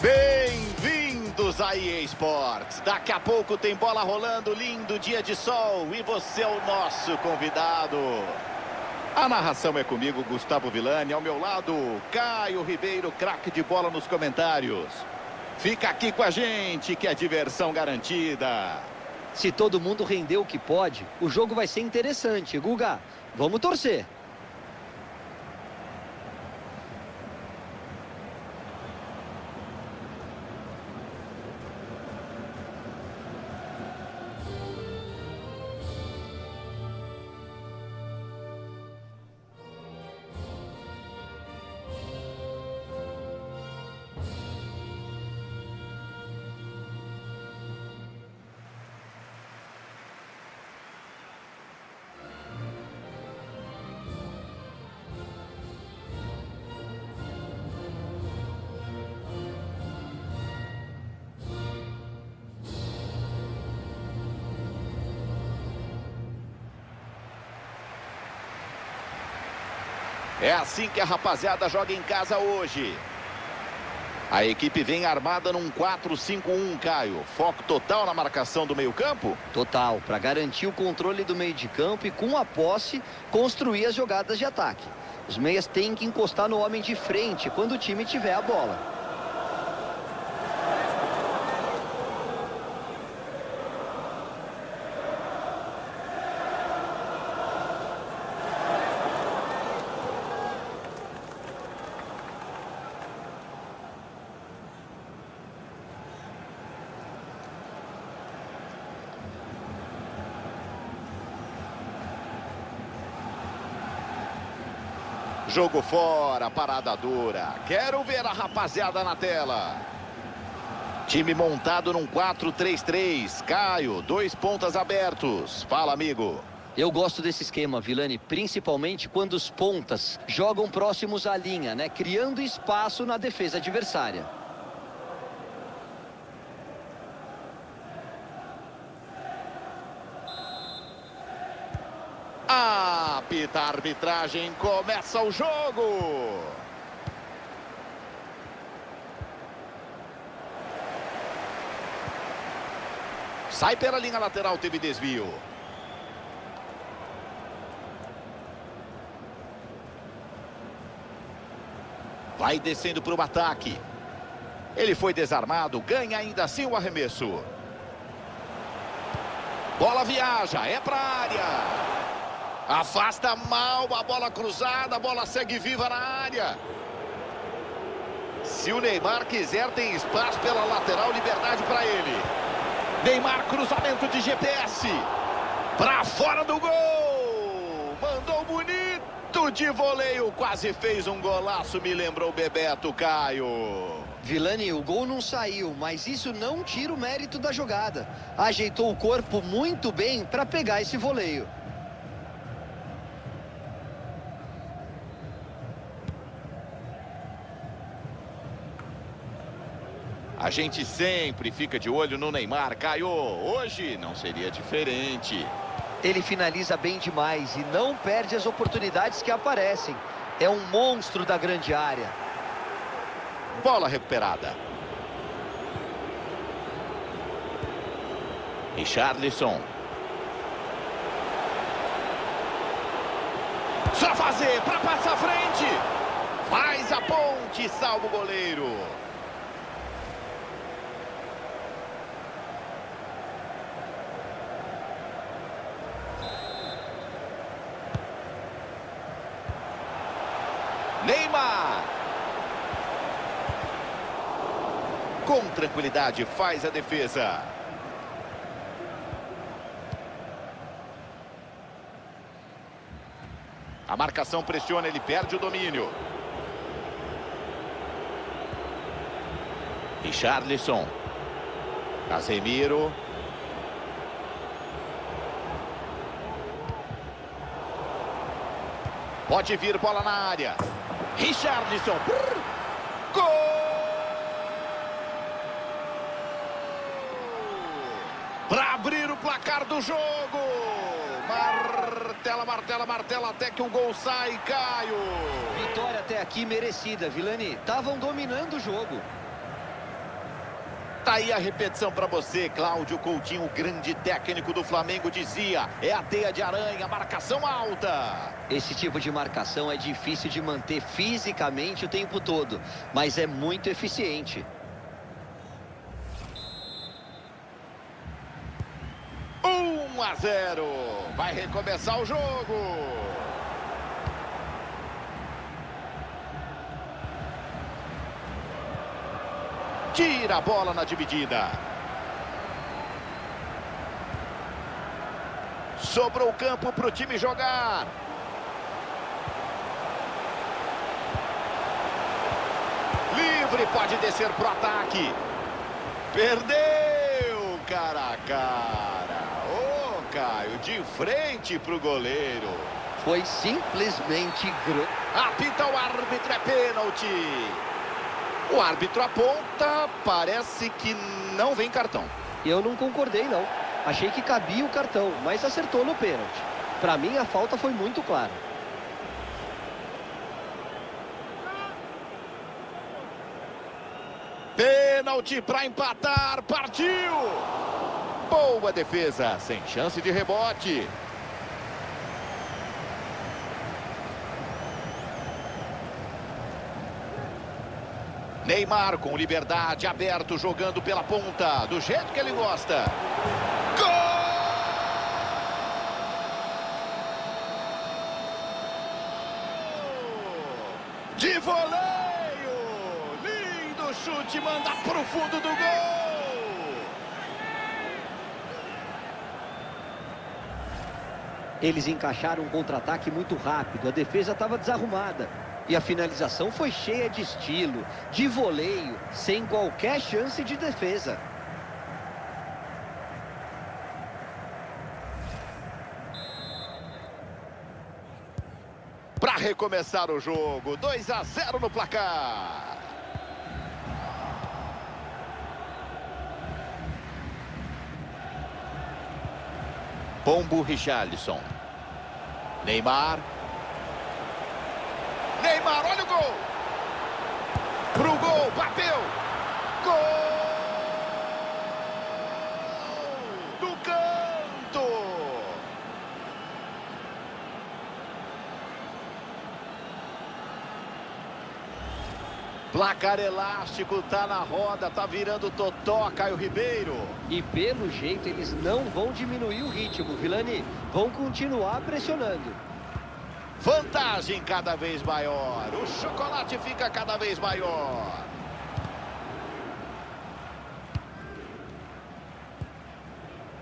Bem-vindos a EA Sports. Daqui a pouco tem bola rolando, lindo dia de sol, e você é o nosso convidado. A narração é comigo, Gustavo Villani, ao meu lado, Caio Ribeiro, craque de bola nos comentários. Fica aqui com a gente, que é diversão garantida. Se todo mundo render o que pode, o jogo vai ser interessante, Guga. Vamos torcer. É assim que a rapaziada joga em casa hoje. A equipe vem armada num 4-5-1, Caio. Foco total na marcação do meio-campo? Total, para garantir o controle do meio de campo e, com a posse, construir as jogadas de ataque. Os meias têm que encostar no homem de frente quando o time tiver a bola. Jogo fora, parada dura. Quero ver a rapaziada na tela. Time montado num 4-3-3. Caio, dois pontas abertos. Fala, amigo. Eu gosto desse esquema, Villani, principalmente quando os pontas jogam próximos à linha, né? Criando espaço na defesa adversária. Apita a arbitragem, começa o jogo. Sai pela linha lateral, teve desvio. Vai descendo para o ataque. Ele foi desarmado, ganha ainda assim o arremesso. Bola viaja, é para a área. Afasta mal a bola cruzada, a bola segue viva na área. Se o Neymar quiser, tem espaço pela lateral, liberdade para ele. Neymar, cruzamento de GPS. Para fora do gol. Mandou bonito de voleio, quase fez um golaço, me lembrou o Bebeto, Caio. Villani, o gol não saiu, mas isso não tira o mérito da jogada. Ajeitou o corpo muito bem para pegar esse voleio. A gente sempre fica de olho no Neymar, Caio. Hoje não seria diferente. Ele finaliza bem demais e não perde as oportunidades que aparecem. É um monstro da grande área. Bola recuperada. Richarlison. Só fazer para passar à frente. Faz a ponte, salva o goleiro. Neymar, com tranquilidade, faz a defesa. A marcação pressiona, ele perde o domínio. Richarlison. Casemiro. Pode vir bola na área. Richarlison. Gol! Para abrir o placar do jogo. Martela, martela, martela, até que o gol sai, Caio. Vitória até aqui merecida, Villani. Estavam dominando o jogo. Tá aí a repetição para você. Cláudio Coutinho, o grande técnico do Flamengo, dizia: é a teia de aranha, marcação alta. Esse tipo de marcação é difícil de manter fisicamente o tempo todo, mas é muito eficiente. A zero, vai recomeçar o jogo. Tira a bola na dividida. Sobrou o campo para o time jogar. Livre, pode descer pro ataque. Perdeu, cara a cara. Caio, de frente pro goleiro. Foi simplesmente apita o árbitro, é pênalti. O árbitro aponta, parece que não vem cartão. Eu não concordei, não. Achei que cabia o cartão, mas acertou no pênalti. Pra mim, a falta foi muito clara. Pênalti pra empatar, partiu! Boa defesa, sem chance de rebote. Neymar com liberdade, aberto, jogando pela ponta, do jeito que ele gosta. Gol! De voleio! Lindo chute, manda pro fundo do gol! Eles encaixaram um contra-ataque muito rápido, a defesa estava desarrumada. E a finalização foi cheia de estilo, de voleio, sem qualquer chance de defesa. Para recomeçar o jogo, 2-0 no placar. Pombo Richarlison. Neymar. Neymar, olha o gol! Pro gol, bateu! Gol! Do canto! Placar elástico, tá na roda, tá virando totó, Caio Ribeiro. E pelo jeito eles não vão diminuir o ritmo, Villani. Vão continuar pressionando. Vantagem cada vez maior, o chocolate fica cada vez maior.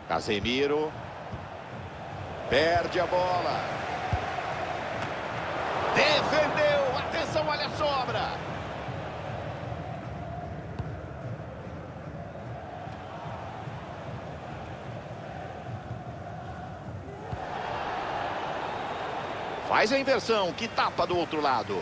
Casemiro. Perde a bola. Defendeu, atenção, olha a sobra. Faz a inversão, que tapa do outro lado.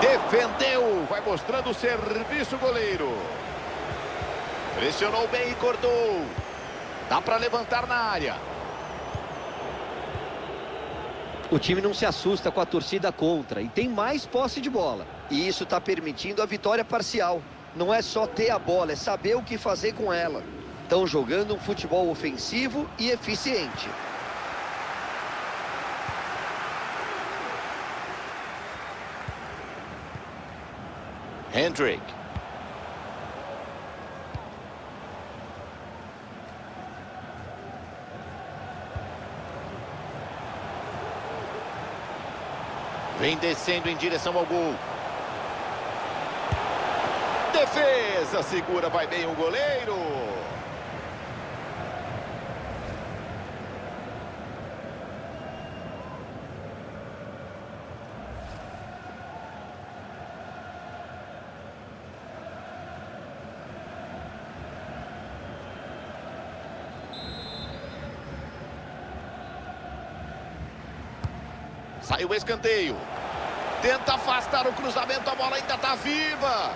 Defendeu, vai mostrando o serviço goleiro. Pressionou bem e cortou. Dá para levantar na área. O time não se assusta com a torcida contra e tem mais posse de bola. E isso está permitindo a vitória parcial. Não é só ter a bola, é saber o que fazer com ela. Estão jogando um futebol ofensivo e eficiente. Hendrick. Vem descendo em direção ao gol. Defesa segura, vai bem o goleiro. Saiu o escanteio. Tenta afastar o cruzamento, a bola ainda está viva.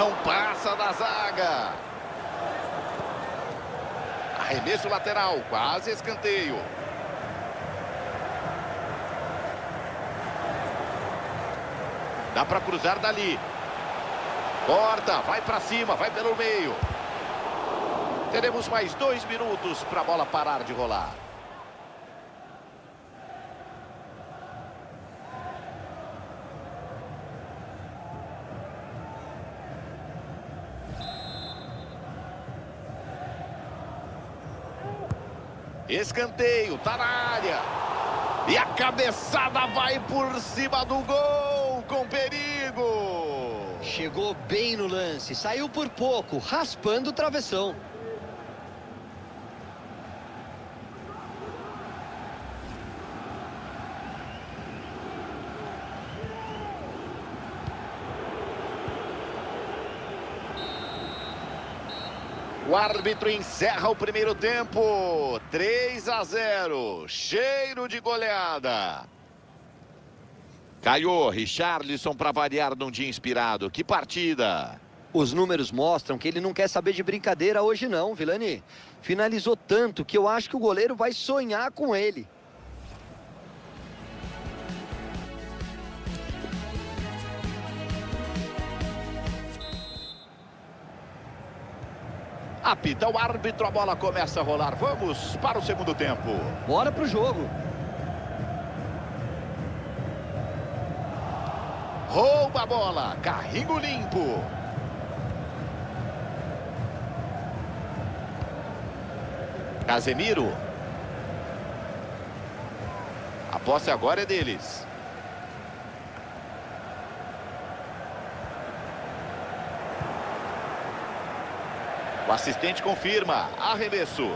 Não passa da zaga. Arremesso lateral, quase escanteio. Dá para cruzar dali. Corta, vai para cima, vai pelo meio. Teremos mais 2 minutos para a bola parar de rolar. Escanteio, tá na área. E a cabeçada vai por cima do gol, com perigo. Chegou bem no lance, saiu por pouco, raspando o travessão. O árbitro encerra o primeiro tempo, 3-0, cheiro de goleada. Caio, Richarlison para variar num dia inspirado, que partida! Os números mostram que ele não quer saber de brincadeira hoje não, Villani. Finalizou tanto que eu acho que o goleiro vai sonhar com ele. Apita o árbitro, a bola começa a rolar. Vamos para o segundo tempo. Bora pro jogo. Rouba a bola, carrinho limpo. Casemiro. A posse agora é deles. O assistente confirma, arremesso.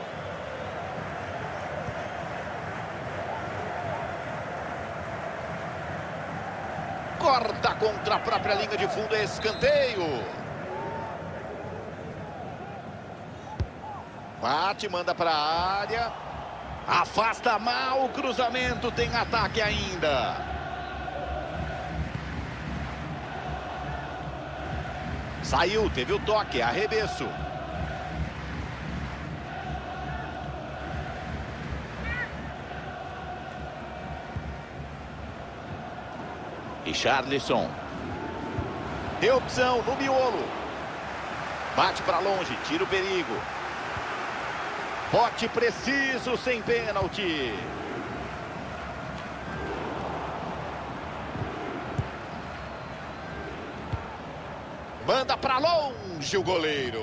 Corta contra a própria linha de fundo, escanteio. Bate, manda para a área. Afasta mal o cruzamento, tem ataque ainda. Saiu, teve o toque, arremesso. Richarlison. Deu opção no miolo. Bate para longe, tira o perigo. Bote preciso, sem pênalti. Manda para longe o goleiro.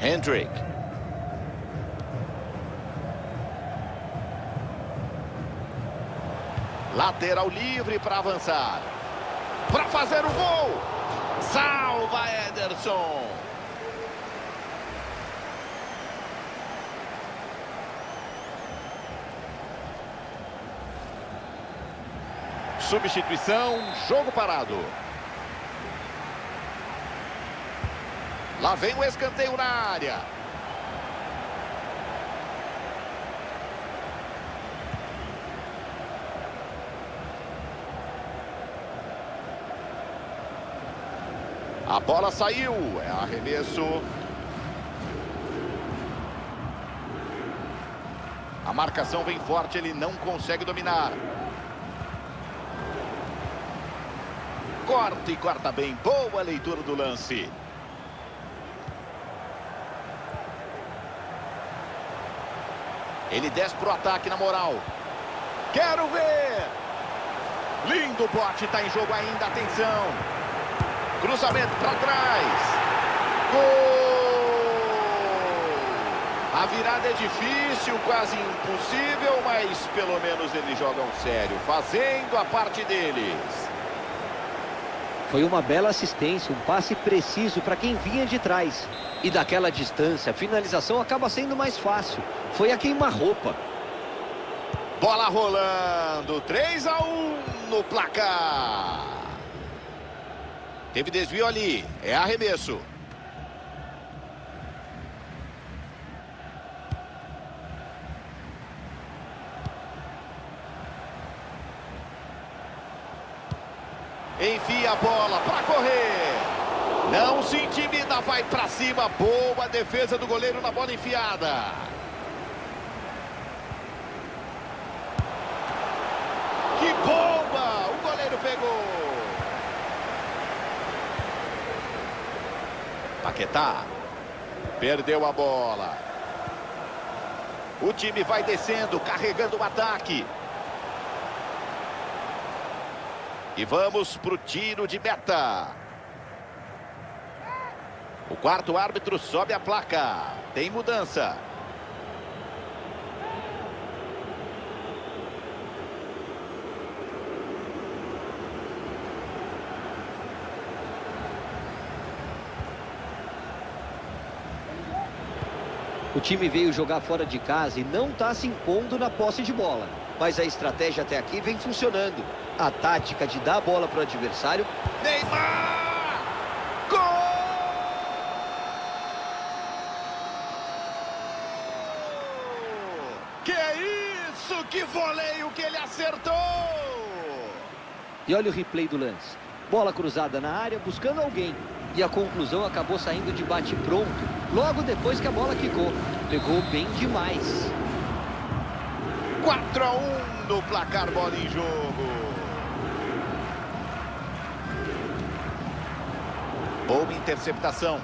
Hendrick. Lateral livre para avançar. Para fazer o gol. Salva Ederson. Substituição, jogo parado. Lá vem o escanteio na área. A bola saiu, é arremesso. A marcação vem forte, ele não consegue dominar. Corta e corta bem. Boa leitura do lance. Ele desce pro ataque na moral. Quero ver! Lindo bote, tá em jogo ainda, atenção. Cruzamento para trás. Gol! A virada é difícil, quase impossível, mas pelo menos eles jogam sério, fazendo a parte deles. Foi uma bela assistência, um passe preciso para quem vinha de trás. E daquela distância, a finalização acaba sendo mais fácil. Foi a queima-roupa. Bola rolando, 3-1 no placar. Teve desvio ali, é arremesso. Enfia a bola para correr. Não se intimida, vai para cima. Boa defesa do goleiro na bola enfiada. Que bomba! O goleiro pegou. Paquetá perdeu a bola. O time vai descendo, carregando o ataque. E vamos para o tiro de meta. O quarto árbitro sobe a placa. Tem mudança. O time veio jogar fora de casa e não está se impondo na posse de bola. Mas a estratégia até aqui vem funcionando. A tática de dar a bola para o adversário. Neymar! Gol! Que isso! Que voleio que ele acertou! E olha o replay do lance. Bola cruzada na área, buscando alguém. E a conclusão acabou saindo de bate-pronto, logo depois que a bola quicou. Pegou bem demais. 4-1 no placar, bola em jogo. Boa interceptação.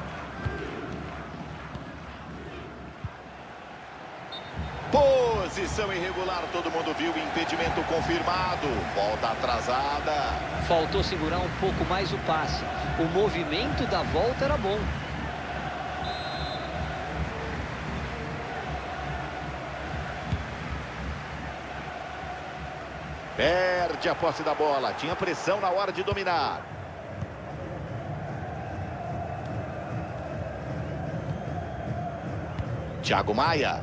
Posição irregular, todo mundo viu, impedimento confirmado. Volta atrasada. Faltou segurar um pouco mais o passe. O movimento da volta era bom. Perde a posse da bola. Tinha pressão na hora de dominar. Thiago Maia.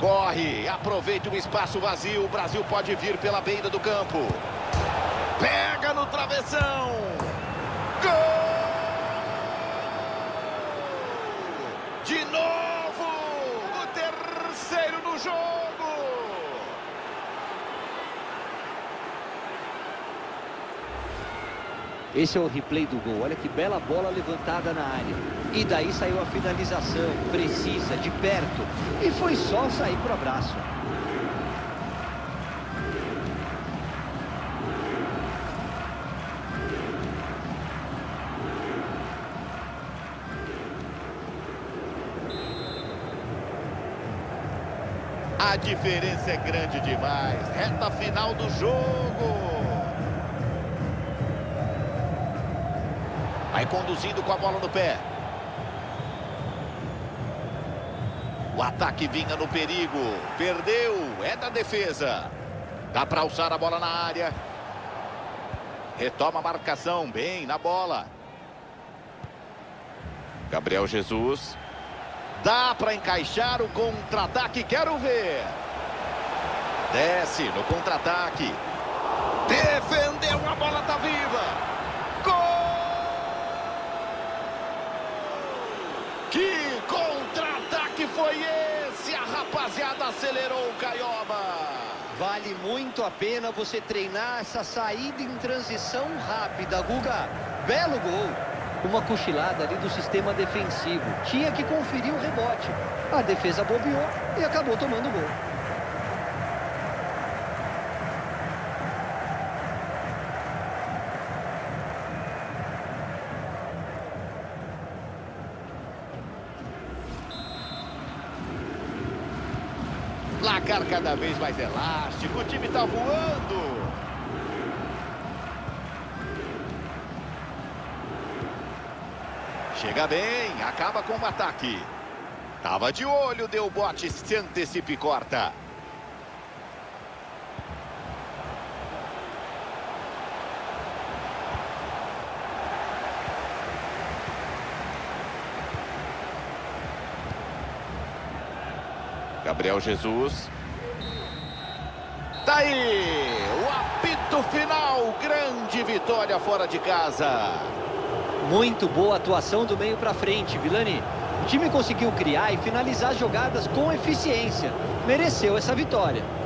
Corre, aproveita o espaço vazio. O Brasil pode vir pela beira do campo. Pega no travessão. Gol! De novo! O terceiro no jogo! Esse é o replay do gol. Olha que bela bola levantada na área. E daí saiu a finalização, precisa, de perto. E foi só sair pro abraço. A diferença é grande demais. Reta final do jogo. Vai conduzindo com a bola no pé. O ataque vinha no perigo. Perdeu. É da defesa. Dá para alçar a bola na área. Retoma a marcação. Bem na bola. Gabriel Jesus. Dá para encaixar o contra-ataque. Quero ver. Desce no contra-ataque. Defendeu. A bola tá viva. Que contra-ataque foi esse? A rapaziada acelerou o caioba. Vale muito a pena você treinar essa saída em transição rápida, Guga. Belo gol. Uma cochilada ali do sistema defensivo. Tinha que conferir o rebote. A defesa bobeou e acabou tomando o gol. Placar cada vez mais elástico, o time tá voando. Chega bem, acaba com o ataque. Tava de olho, deu bote, se antecipa e corta. Gabriel Jesus. Tá aí, o apito final, grande vitória fora de casa. Muito boa atuação do meio pra frente, Villani. O time conseguiu criar e finalizar as jogadas com eficiência. Mereceu essa vitória.